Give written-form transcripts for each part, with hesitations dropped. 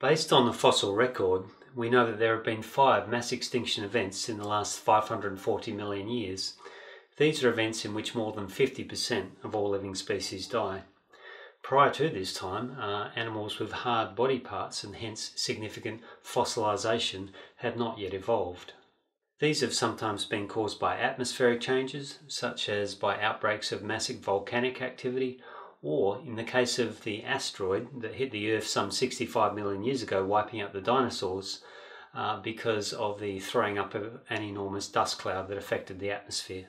Based on the fossil record, we know that there have been 5 mass extinction events in the last 540 million years. These are events in which more than 50% of all living species die. Prior to this time, animals with hard body parts and hence significant fossilisation had not yet evolved. These have sometimes been caused by atmospheric changes, such as by outbreaks of massive volcanic activity, or in the case of the asteroid that hit the Earth some 65 million years ago, wiping out the dinosaurs because of the throwing up of an enormous dust cloud that affected the atmosphere.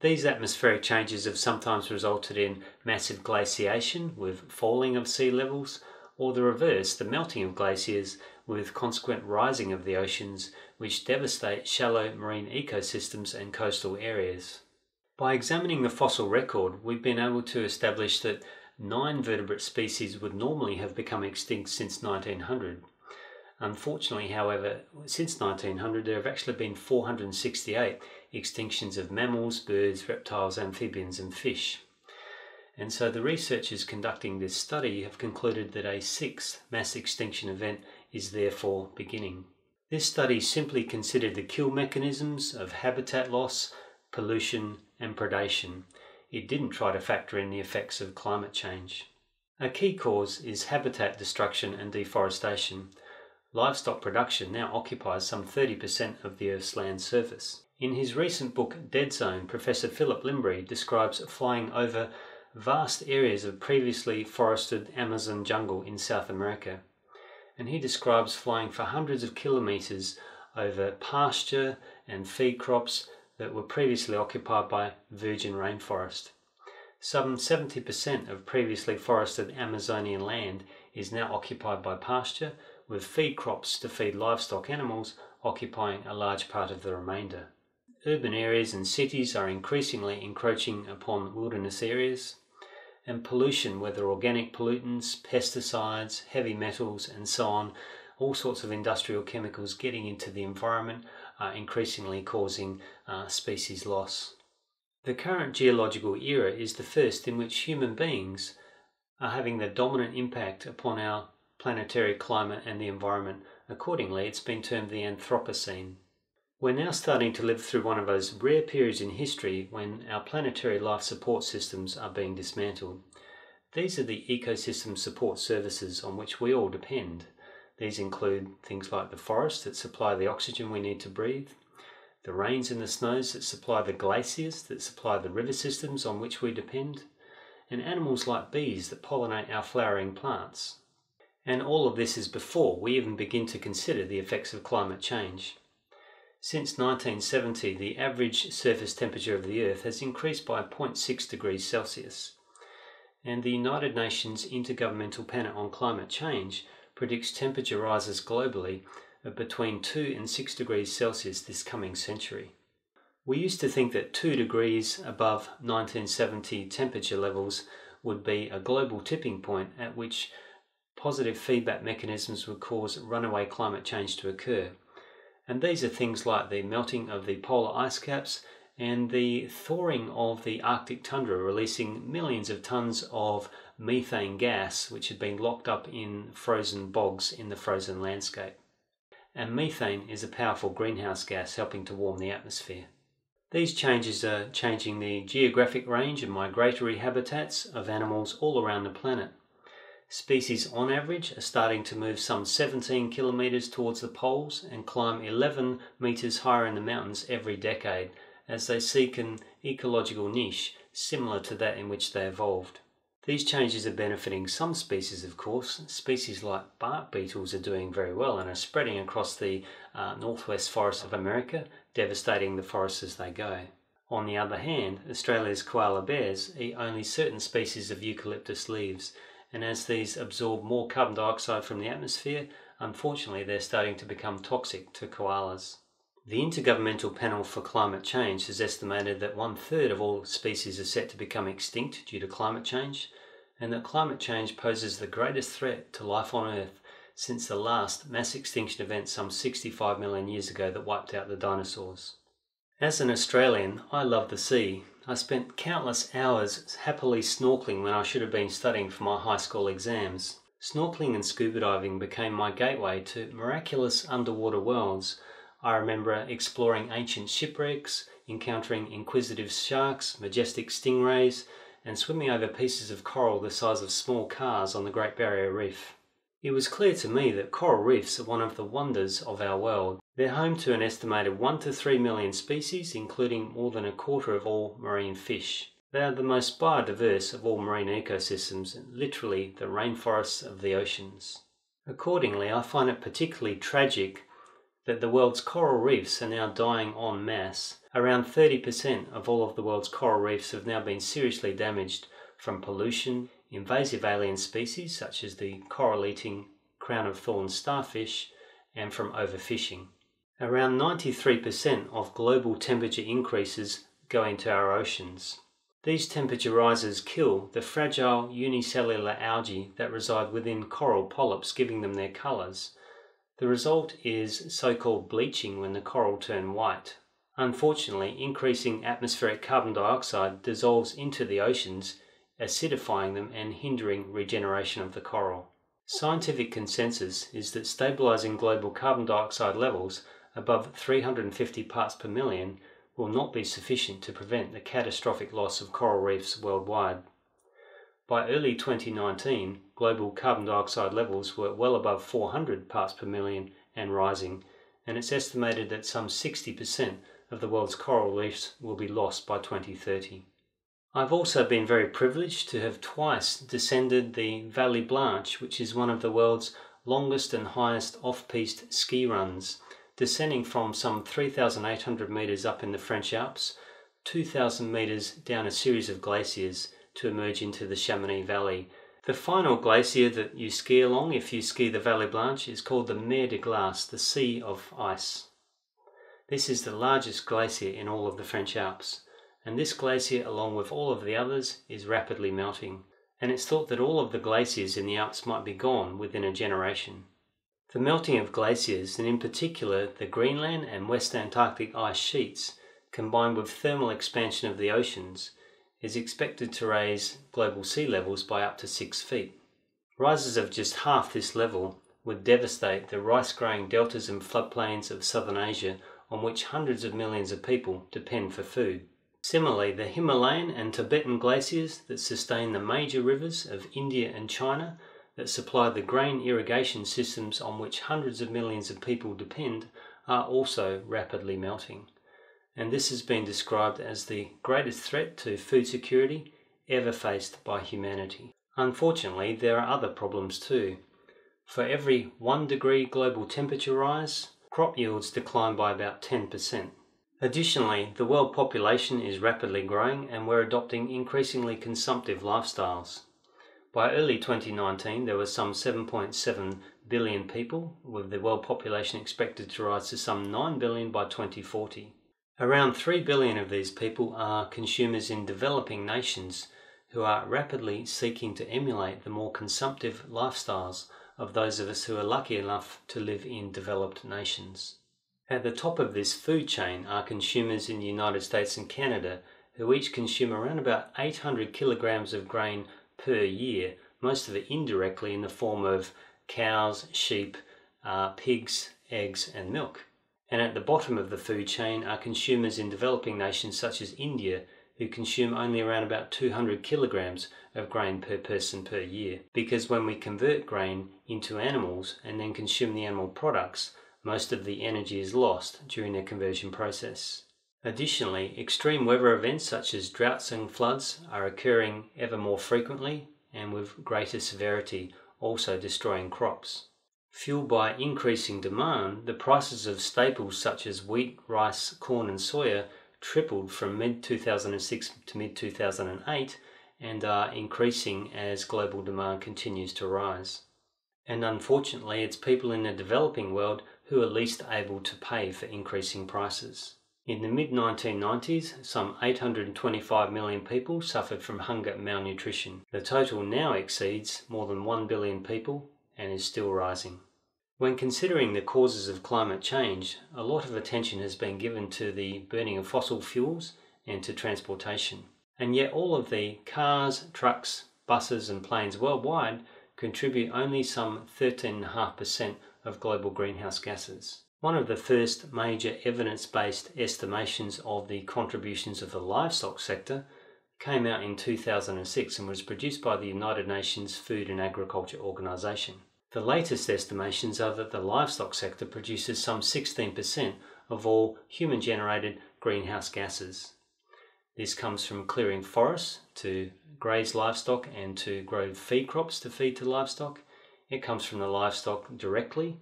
These atmospheric changes have sometimes resulted in massive glaciation with falling of sea levels, or the reverse, the melting of glaciers with consequent rising of the oceans, which devastate shallow marine ecosystems and coastal areas. By examining the fossil record, we've been able to establish that 9 vertebrate species would normally have become extinct since 1900. Unfortunately, however, since 1900 there have actually been 468 extinctions of mammals, birds, reptiles, amphibians and fish. And so the researchers conducting this study have concluded that a 6th mass extinction event is therefore beginning. This study simply considered the kill mechanisms of habitat loss, pollution and predation. It didn't try to factor in the effects of climate change. A key cause is habitat destruction and deforestation. Livestock production now occupies some 30% of the Earth's land surface. In his recent book Dead Zone, Professor Philip Limbury describes flying over vast areas of previously forested Amazon jungle in South America. And he describes flying for hundreds of kilometres over pasture and feed crops that were previously occupied by virgin rainforest. Some 70% of previously forested Amazonian land is now occupied by pasture, with feed crops to feed livestock animals occupying a large part of the remainder. Urban areas and cities are increasingly encroaching upon wilderness areas, and pollution, whether organic pollutants, pesticides, heavy metals and so on, all sorts of industrial chemicals getting into the environment, are increasingly causing species loss. The current geological era is the first in which human beings are having the dominant impact upon our planetary climate and the environment. Accordingly, it's been termed the Anthropocene. We're now starting to live through one of those rare periods in history when our planetary life support systems are being dismantled. These are the ecosystem support services on which we all depend. These include things like the forests that supply the oxygen we need to breathe, the rains and the snows that supply the glaciers that supply the river systems on which we depend, and animals like bees that pollinate our flowering plants. And all of this is before we even begin to consider the effects of climate change. Since 1970, the average surface temperature of the Earth has increased by 0.6 degrees Celsius. And the United Nations Intergovernmental Panel on Climate Change predicts temperature rises globally of between 2 and 6 degrees Celsius this coming century. We used to think that 2 degrees above 1970 temperature levels would be a global tipping point at which positive feedback mechanisms would cause runaway climate change to occur. And these are things like the melting of the polar ice caps and the thawing of the Arctic tundra, releasing millions of tons of methane gas which had been locked up in frozen bogs in the frozen landscape. And methane is a powerful greenhouse gas helping to warm the atmosphere. These changes are changing the geographic range and migratory habitats of animals all around the planet. Species on average are starting to move some 17 kilometres towards the poles and climb 11 metres higher in the mountains every decade as they seek an ecological niche similar to that in which they evolved. These changes are benefiting some species, of course. Species like bark beetles are doing very well and are spreading across the northwest forests of America, devastating the forests as they go. On the other hand, Australia's koala bears eat only certain species of eucalyptus leaves, and as these absorb more carbon dioxide from the atmosphere, unfortunately they're starting to become toxic to koalas. The Intergovernmental Panel for Climate Change has estimated that 1/3 of all species are set to become extinct due to climate change, and that climate change poses the greatest threat to life on Earth since the last mass extinction event some 65 million years ago that wiped out the dinosaurs. As an Australian, I love the sea. I spent countless hours happily snorkeling when I should have been studying for my high school exams. Snorkeling and scuba diving became my gateway to miraculous underwater worlds. I remember exploring ancient shipwrecks, encountering inquisitive sharks, majestic stingrays, and swimming over pieces of coral the size of small cars on the Great Barrier Reef. It was clear to me that coral reefs are one of the wonders of our world. They're home to an estimated 1 to 3 million species, including more than a quarter of all marine fish. They are the most biodiverse of all marine ecosystems, and literally the rainforests of the oceans. Accordingly, I find it particularly tragic that the world's coral reefs are now dying en masse. Around 30% of all of the world's coral reefs have now been seriously damaged from pollution, invasive alien species such as the coral-eating crown-of-thorns starfish, and from overfishing. Around 93% of global temperature increases go into our oceans. These temperature rises kill the fragile unicellular algae that reside within coral polyps, giving them their colours. The result is so-called bleaching when the coral turn white. Unfortunately, increasing atmospheric carbon dioxide dissolves into the oceans, acidifying them and hindering regeneration of the coral. Scientific consensus is that stabilising global carbon dioxide levels above 350 parts per million will not be sufficient to prevent the catastrophic loss of coral reefs worldwide. By early 2019, global carbon dioxide levels were well above 400 parts per million and rising, and it's estimated that some 60% of the world's coral reefs will be lost by 2030. I've also been very privileged to have twice descended the Vallée Blanche, which is one of the world's longest and highest off-piste ski runs, descending from some 3,800 metres up in the French Alps, 2,000 metres down a series of glaciers to emerge into the Chamonix Valley. The final glacier that you ski along, if you ski the Vallée Blanche, is called the Mer de Glace, the Sea of Ice. This is the largest glacier in all of the French Alps, and this glacier, along with all of the others, is rapidly melting, and it's thought that all of the glaciers in the Alps might be gone within a generation. The melting of glaciers, and in particular the Greenland and West Antarctic ice sheets, combined with thermal expansion of the oceans, is expected to raise global sea levels by up to 6 feet. Rises of just half this level would devastate the rice-growing deltas and floodplains of southern Asia, on which hundreds of millions of people depend for food. Similarly, the Himalayan and Tibetan glaciers that sustain the major rivers of India and China, that supply the grain irrigation systems on which hundreds of millions of people depend, are also rapidly melting. And this has been described as the greatest threat to food security ever faced by humanity. Unfortunately, there are other problems too. For every 1 degree global temperature rise, crop yields decline by about 10%. Additionally, the world population is rapidly growing and we're adopting increasingly consumptive lifestyles. By early 2019, there were some 7.7 billion people, with the world population expected to rise to some 9 billion by 2040. Around 3 billion of these people are consumers in developing nations who are rapidly seeking to emulate the more consumptive lifestyles of those of us who are lucky enough to live in developed nations. At the top of this food chain are consumers in the United States and Canada, who each consume around about 800 kilograms of grain per year, most of it indirectly in the form of cows, sheep, pigs, eggs and milk. And at the bottom of the food chain are consumers in developing nations such as India, who consume only around about 200 kilograms of grain per person per year. Because when we convert grain into animals and then consume the animal products, most of the energy is lost during the conversion process. Additionally, extreme weather events such as droughts and floods are occurring ever more frequently and with greater severity, also destroying crops. Fueled by increasing demand, the prices of staples such as wheat, rice, corn and soya tripled from mid-2006 to mid-2008 and are increasing as global demand continues to rise. And unfortunately, it's people in the developing world who are least able to pay for increasing prices. In the mid-1990s, some 825 million people suffered from hunger and malnutrition. The total now exceeds more than 1 billion people and is still rising. When considering the causes of climate change, a lot of attention has been given to the burning of fossil fuels and to transportation. And yet all of the cars, trucks, buses and planes worldwide contribute only some 13.5% of global greenhouse gases. One of the first major evidence-based estimations of the contributions of the livestock sector came out in 2006 and was produced by the United Nations Food and Agriculture Organization. The latest estimations are that the livestock sector produces some 16% of all human-generated greenhouse gases. This comes from clearing forests to graze livestock and to grow feed crops to feed to livestock. It comes from the livestock directly,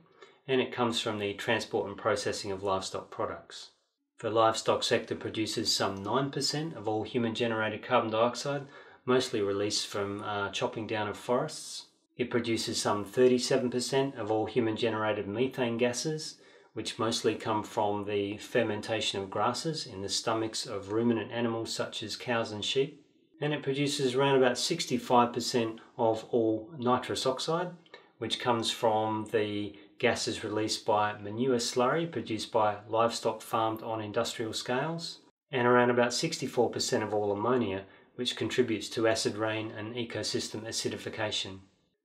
and it comes from the transport and processing of livestock products. The livestock sector produces some 9% of all human-generated carbon dioxide, mostly released from chopping down of forests. It produces some 37% of all human-generated methane gases, which mostly come from the fermentation of grasses in the stomachs of ruminant animals such as cows and sheep. And it produces around about 65% of all nitrous oxide, which comes from the gases released by manure slurry produced by livestock farmed on industrial scales, and around about 64% of all ammonia, which contributes to acid rain and ecosystem acidification.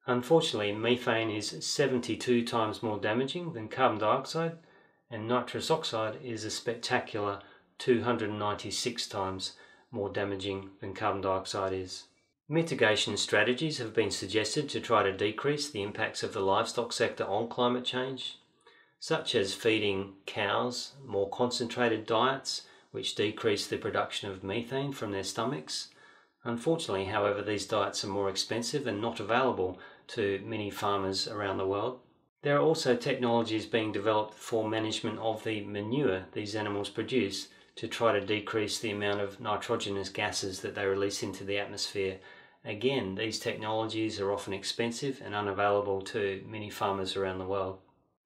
Unfortunately, methane is 72 times more damaging than carbon dioxide, and nitrous oxide is a spectacular 296 times more damaging than carbon dioxide is. Mitigation strategies have been suggested to try to decrease the impacts of the livestock sector on climate change, such as feeding cows more concentrated diets, which decrease the production of methane from their stomachs. Unfortunately, however, these diets are more expensive and not available to many farmers around the world. There are also technologies being developed for management of the manure these animals produce to try to decrease the amount of nitrogenous gases that they release into the atmosphere. Again, these technologies are often expensive and unavailable to many farmers around the world.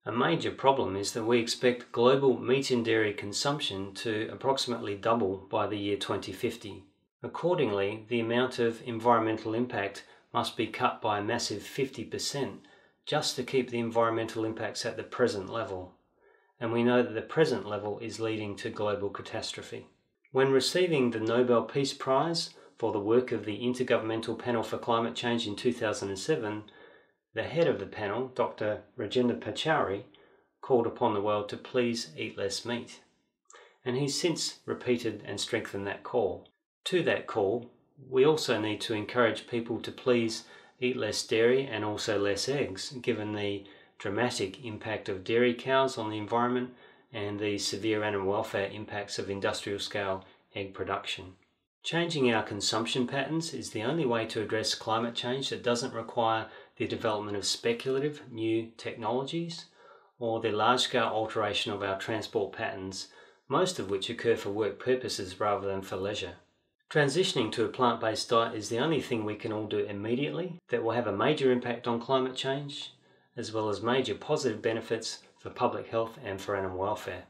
A major problem is that we expect global meat and dairy consumption to approximately double by the year 2050. Accordingly, the amount of environmental impact must be cut by a massive 50% just to keep the environmental impacts at the present level. And we know that the present level is leading to global catastrophe. When receiving the Nobel Peace Prize for the work of the Intergovernmental Panel for Climate Change in 2007, the head of the panel, Dr. Rajendra Pachauri, called upon the world to please eat less meat. And he's since repeated and strengthened that call. To that call, we also need to encourage people to please eat less dairy and also less eggs, given the dramatic impact of dairy cows on the environment and the severe animal welfare impacts of industrial-scale egg production. Changing our consumption patterns is the only way to address climate change that doesn't require the development of speculative new technologies or the large-scale alteration of our transport patterns, most of which occur for work purposes rather than for leisure. Transitioning to a plant-based diet is the only thing we can all do immediately that will have a major impact on climate change, as well as major positive benefits for public health and for animal welfare.